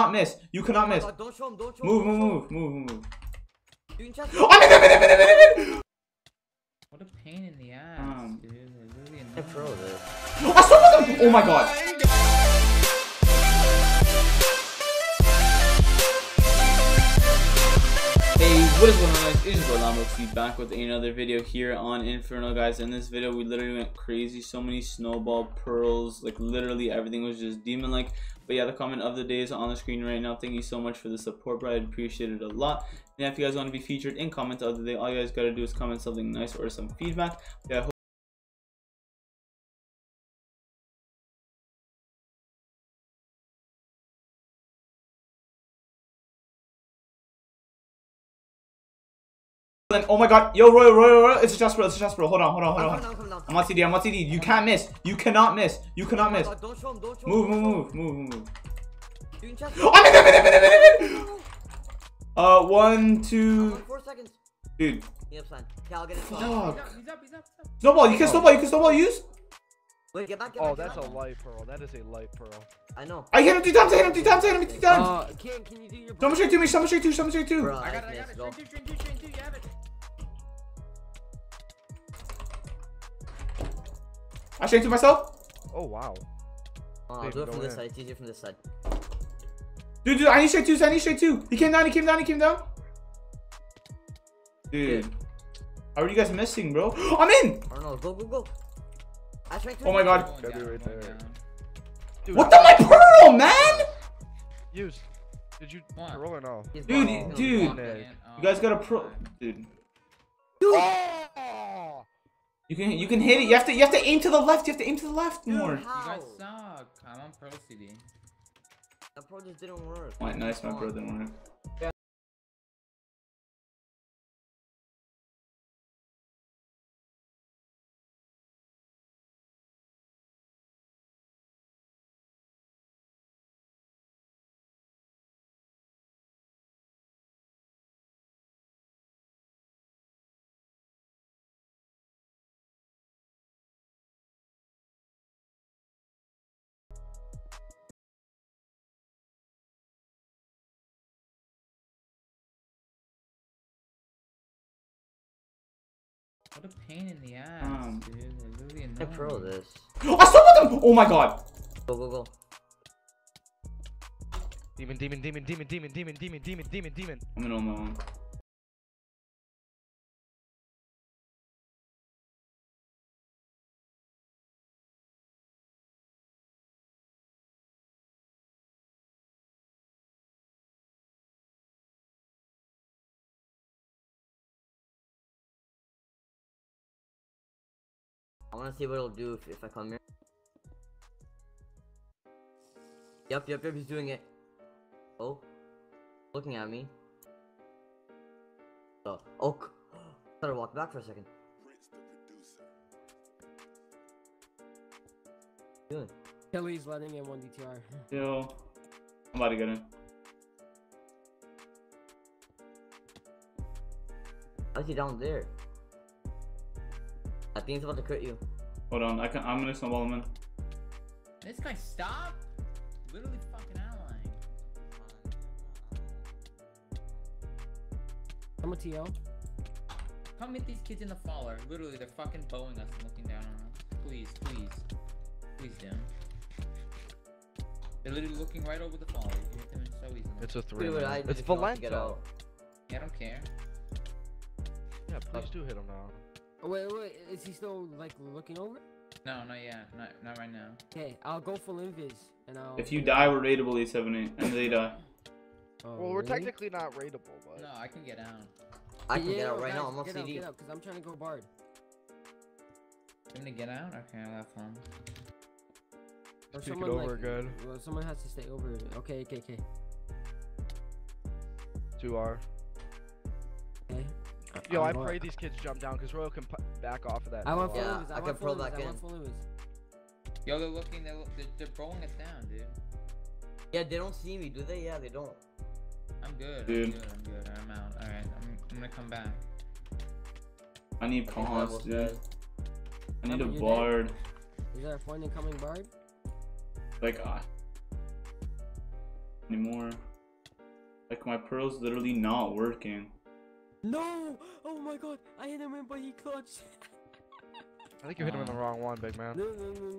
Not miss. You cannot miss. God, don't show him. Don't show him. Move. What a pain in the ass, dude. Really annoying. I saw them. Oh my god. Hey, what is going on, guys? It is Lambo back with another video here on Infernal, guys. In this video, we literally went crazy. So many snowball pearls, like literally everything was just demon-like. But yeah, the comment of the day is on the screen right now. Thank you so much for the support, bro. I appreciate it a lot. And if you guys want to be featured in comments of the day, all you guys gotta do is comment something nice or some feedback. Yeah, I hope then, oh my god, yo, Royal, it's Jasper, hold on. I'm on TD, you can't miss, you cannot miss. Oh god, don't show him, move. One, two, 4 seconds. Dude. Yeah, I'll get it. Dog. He's up. Snowball, you can snowball use? Wait, get back. Oh, that's a life pearl, I know. I hit him three times. Can you do your Someone straight to me, someone straight to. Bro, I got it. Straight two, you have it. I straight to myself. Oh wow. I'll do it from this side. It's easier from this side. Dude, I need straight twos. He came down. He came down. Dude, how are you guys missing, bro? I'm in. Arnold, go. I straight two. Oh my god. Right there. Dude, what the my pearl, man? Use. Did you roll or no? Dude. You guys got a pearl, dude. Oh. You can hit it. You have to aim to the left. Dude, more. How? You guys suck. I'm on pro CD. That pro just didn't work. Wait, nice, my pro didn't work. Yeah. What a pain in the ass, dude. They're really annoying. I pro this. I saw them! Oh my god! Go. Demon. I'm in on my own. I want to see what it'll do if I come here. Yep, he's doing it. Oh, looking at me. Oh, better walk back for a second. Doing. Kelly's letting in one DTR. Yo, I'm about to get in. How's he down there? I think he's about to crit you. Hold on, I'm gonna snowball him in. This guy stop? Literally fucking allying. I'm a TL. Come meet these kids in the faller. Literally, they're fucking bowing us and looking down on us. Please, damn. They're literally looking right over the faller. You hit them in so easily. It's a 3. Dude, it's Valento. Yeah, I don't care. Yeah, please do hit him now. Wait, is he still like looking over? No, not yet. Not right now. Okay, I'll go full invis and I'll. If you die, we're raidable E78, and they die. Oh, well, we're technically not raidable, but. No, I can get out. I can get out right now. I'm on CD. Get out, cause I'm trying to go bard. I'm gonna get out. Okay, I'll have fun. Or take it over, like, good. Well, someone has to stay over. Okay. 2R. Okay. Yo, I pray these kids jump down because Royal can back off of that. I can pull back in. Yo, they're rolling us down, dude. Yeah, they don't see me, do they? Yeah, they don't. I'm good. I'm out. Alright, I'm gonna come back. I need pawns, dude. I need a bard. Is there a point in coming bard? Like, anymore. Like, my pearl's literally not working. No! Oh my god, I hit him in, but he clutched. I think you hit him in the wrong one, big man.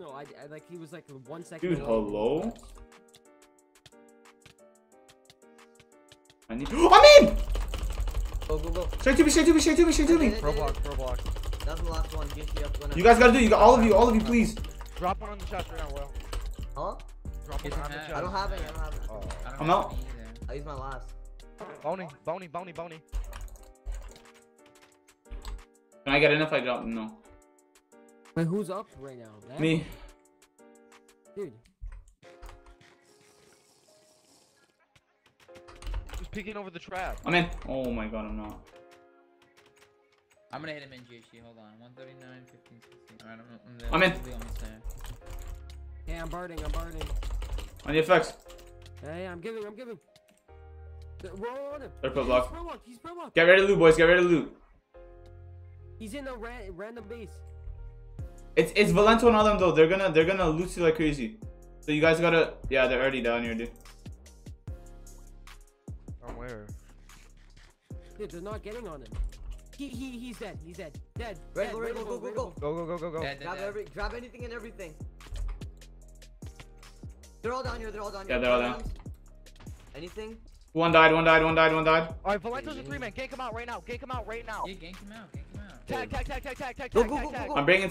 No, I like, he was like 1 second. Dude, hello? I need. I'm in! Go, go, go. Straight to me. Roblox. That's the last one. You guys gotta do it. You got all of you, please. Drop one on the shot right now, Will. Huh? Drop one on the shot. I don't have it. Oh. I'm out. I used my last. Bony. Can I get in if I drop? No. Wait, who's up right now? Man? Me. Dude. Who's peeking over the trap? I'm in. Oh my god, I'm not. I'm gonna hit him in GHD. Hold on. 139, 15, 16. Alright, I'm in. Yeah, I'm barding. On the effects. Hey, I'm giving. Roll on him. They're pro block. He's pro block. Get ready to loot, boys. Get ready to loot. He's in a random base. It's Valento and all them though. They're gonna loot you like crazy. So you guys gotta. Yeah, they're already down here, dude. I'm where? Dude, they're not getting on him. He's dead. Go. Grab anything and everything. They're all down here. Yeah, they're all down. Anything? One died. Alright, Valento's a 3-man. Gank him out right now. Yeah, gank him out. Tag. I'm breaking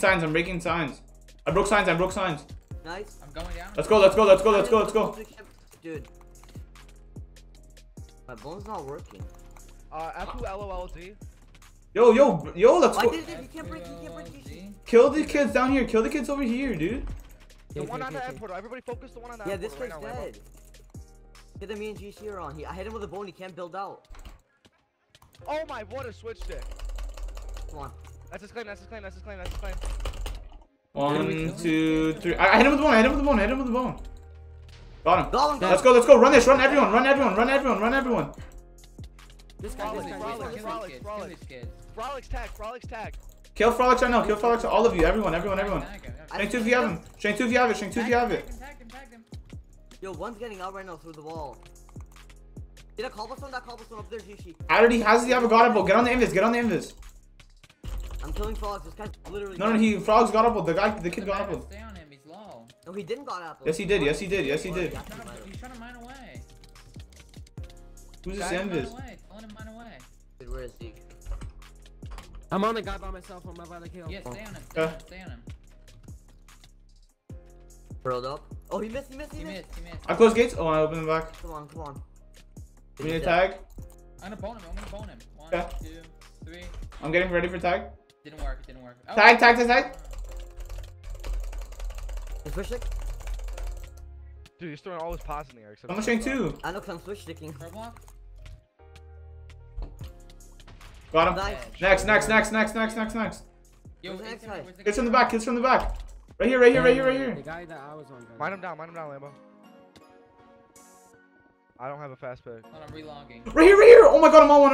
signs. I broke signs. Nice. I'm going down. Let's go. Dude. My bone's not working. F2 LOLD. Yo, let's go. He can't break. Kill the kids down here. Kill the kids over here, dude. The one on the end portal. Everybody focus the one on the end portal. Yeah, this guy's dead. Hit him, me and GC are on. I hit him with a bone. He can't build out. Oh my, what a switch stick. Come on. That's his claim. 1, 2, 3. I hit him with the bone. Got him. Let's go. Run everyone. This guy, Frolic's tag. Kill Frolic right now. Kill Frolic to all of you. Everyone. Strength 2 if you have it. Yo, one's getting out right now through the wall. Get a cobblestone, that cobblestone up there, Gishi. Already has the avocado. Get on the invis. I'm killing Frogs. This guy's literally. No, he Frogs got up. The kid got up. Stay on him. He's low. No, he didn't got up. Yes, he did. He's trying to mine away. Who's this invis? Tell him mine away. Dude, where is he? I'm on the guy by myself. I'm about to kill. Yeah, stay on him. Rolled up. Oh, he missed. I closed gates. Oh, I opened them back. Come on. Give me a tag. I'm gonna bone him. One, two, three. I'm getting ready for tag. Didn't work. Oh. Tag. Switch stick. Dude, you're throwing all his pots in the air. I'm gonna chain two. I know, I'm switch sticking. Got him. Nice. Next. Yo, where's the next guy? It's from the back. Right here. The guy that I was on. Mine him down, Lambo. I don't have a fast pick. I'm relogging. Right here. Oh my god, I'm on one.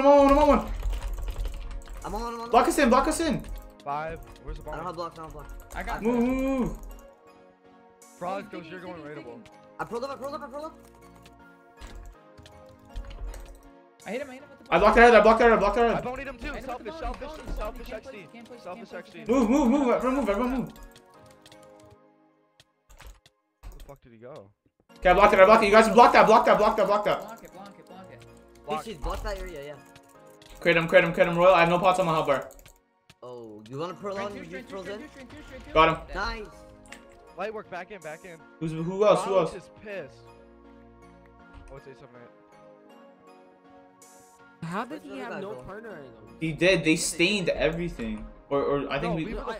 I'm on one. Block us in. 5. Where's the bomb? I don't have block. I got move. Frog, you're going raidable. I pulled up. I hit him. I blocked her head. I bonied him too. Selfish XD. Move, everyone move. Where the fuck did he go? Okay, I blocked it. You guys block that. Block it. She's blocked that area, yeah. Create him, Royal. I have no pots on my hub bar. Oh, you want to pearl on? You pearls in? Got him. Nice. Light work, back in. Who else? Alex is pissed. I would say something. How did he have no partner in them? He did. They stained everything. Or I think we. I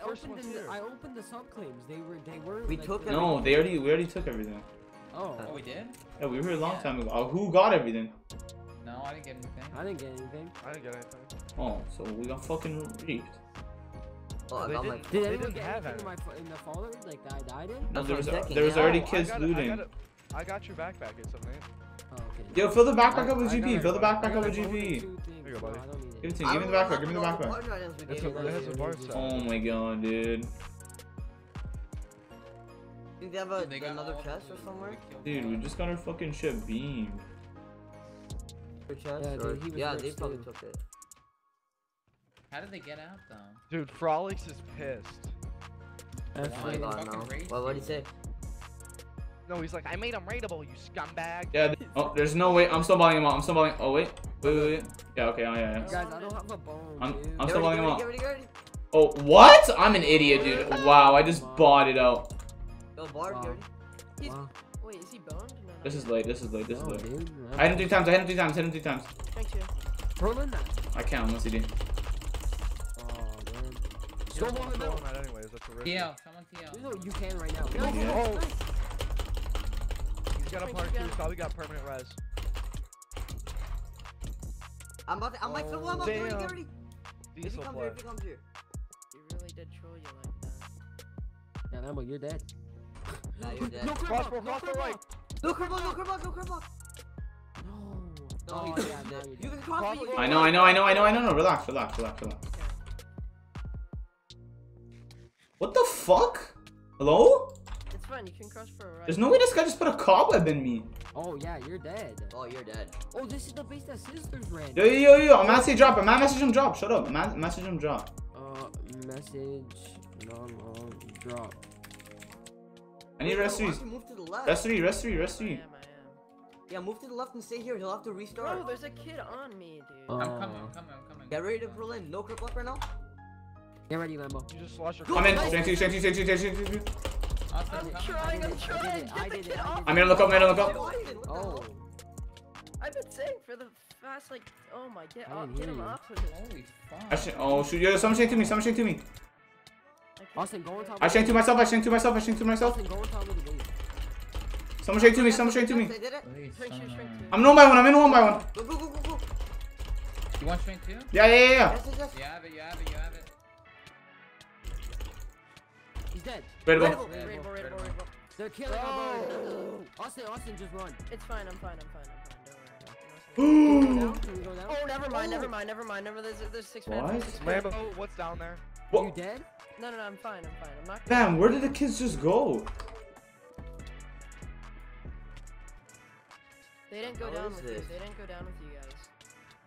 opened the sub claims. They were. We like, took. No, everything. We already took everything. Oh, we did. Yeah, we were a long time ago. Who got everything? No, I didn't get anything. Oh, so we got fucking reaped. Oh, did anyone get in the folder like I died in? No, there was already kids looting. I got your backpack or something. Oh, okay. Yo, fill the backpack up with GP. Fill the backpack up with GP. Here you go, buddy. Give me the backpack. Oh my god, dude. Do they have a, another chest or somewhere? Dude, we just got our fucking shit beamed. Your chest? Yeah, dude, they probably took it. How did they get out though? Dude, Frolic is pissed. What did he say? No, he's like, I made him raidable, you scumbag. Yeah. Oh, there's no way. I'm still buying him out. I'm still buying. Oh wait. Wait. Yeah. Okay. Oh yeah. Guys, I don't have a bone. I'm still buying him out. Oh, what? I'm an idiot, dude. Wow, I just bought it out. Wait, is he boned? No, no. This is late. This is late. Dude, no. I hit him 3 times. I hit him 3 times. Thank you. I can't unless he did. Go on the middle. Anyways, that's a risk. Yeah, someone TL. No, you can right now. No, no. He's got a part 2. He's probably got permanent res. I'm about to. I'm like, oh, I'm damn. Already. Diesel player. If he comes here. He really did troll you like that. Yeah, Lambo, you're dead. Nah, you're dead. No crossbow, right. No crossbow. No. Oh, yeah, I'm dead. You can crossbow. I know. Relax. What the fuck? Hello? It's fine, you can cross for a ride. There's no way this guy just put a cobweb in me. Oh yeah, you're dead. Oh, this is the base that Sisters ran. Yo, I'm gonna say drop. I'm gonna message him drop. Shut up. Message him drop. Drop. I need rest 3. Move to the left. Rest 3. I am. Yeah, move to the left and stay here. He'll have to restart. Bro, there's a kid on me, dude. I'm coming. Get ready to roll in. No crip up right now. Get ready, Lambo. You just slash your car. I'm in. Thank you. I'm trying. I'm gonna look up, Oh. I've been saying for the past, like, oh my, get him off of it. Holy fuck. Oh, shoot. Yo, someone shank to me. Austin, go on top. I shank to myself. Austin, go on top of the gate. Someone shank to me. I'm in 1 by 1. Go. You want shank too? Yeah. You have it. He's dead. Raidable. They're killing him. Austin, just run. It's fine, I'm fine. Don't worry. Oh, never mind. There's 6 men. What? Oh, what's down there? What? You dead? No, I'm fine. I'm not. Damn, where did the kids just go? They didn't go down with you.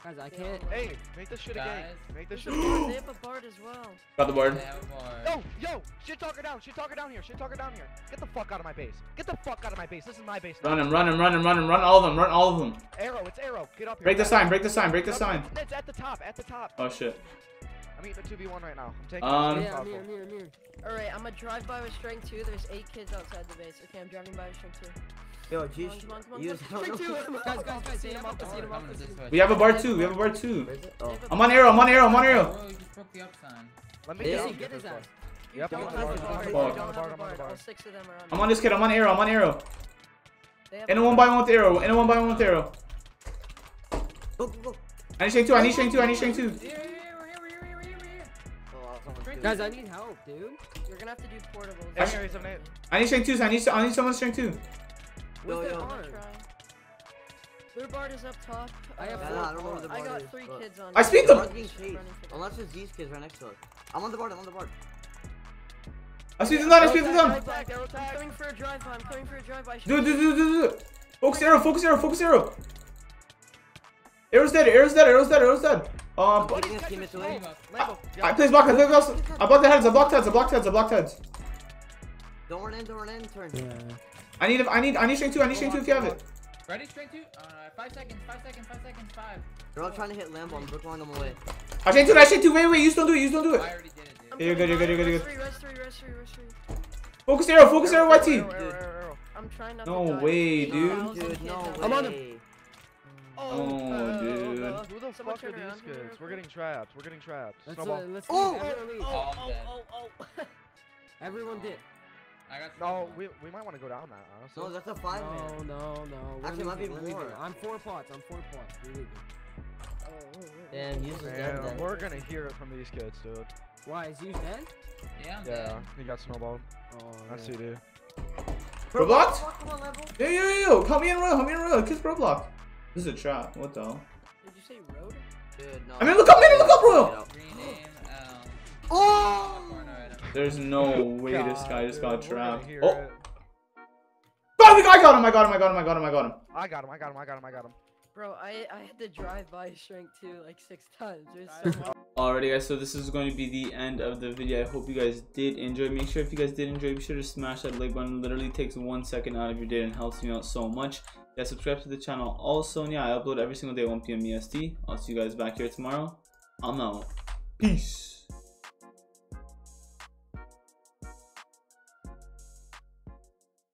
Guys, I can't. Hey, make this shit again. They have a bard as well. Got the bard. No, yo, shit talker down here. Get the fuck out of my base. This is my base. Now. Run him. All of them. Arrow, it's arrow. Get up here. Break the sign. It's at the top. Oh shit. I'm eating the 2v1 right now. I'm taking I'm here. Alright, I'm gonna drive by with strength 2. There's 8 kids outside the base. Okay, I'm driving by with strength 2. Yo, Guys, we have a bar 2. Oh. I'm on arrow. Let me get his ass. I'm on this kid. I'm on arrow. In a 1 by 1 with arrow. Go. I need shank 2. Guys, I need help, dude. You're gonna have to do portables. I need shank 2. I need someone's shank 2. Yo. Their bard is up top. I have 3 kids on. I speak them. Unless it's these kids right next to us. I'm on the bard. I speak them. I'm coming for a drive. Dude. Focus arrow. Arrow's dead. I blocked heads. Don't run in. Turn. Yeah. I need strength 2. I need strength 2 if you have it. Ready, strength 2? 5 seconds. 5. They're all trying to hit Lambo. I'm blocking them away. I strength 2. Wait. You just don't do it. I already did it, dude. You're good. Rest 3. Focus arrow. YT. I'm trying not to die. No way, dude. No way. I'm on him. Oh, dude. Who the fuck are these kids? We're getting trapped. Oh. Everyone did. No, we might want to go down that, honestly. No, that's a 5 man. No. Actually, might be more. I'm 4 pots. Damn, Yu's dead. We're gonna hear it from these kids, dude. Why, is Yu dead? Yeah, I'm dead. Yeah, he got snowballed. Oh, I see, dude. Roblox? Yo. Help me in Royal. Kiss Roblox. This is a trap. What the hell? Did you say road? Dude, no. Look up, Royal! Oh! There's no way this guy just got trapped. Oh, I got him. I got him. Bro, I had to drive by shrink too like 6 times. Alrighty guys, so this is going to be the end of the video. I hope you guys did enjoy. Make sure if you guys did enjoy, be sure to smash that like button. It literally takes 1 second out of your day and helps me out so much. Yeah, subscribe to the channel also. And yeah, I upload every single day 1 p.m. EST. I'll see you guys back here tomorrow. I'm out. Peace.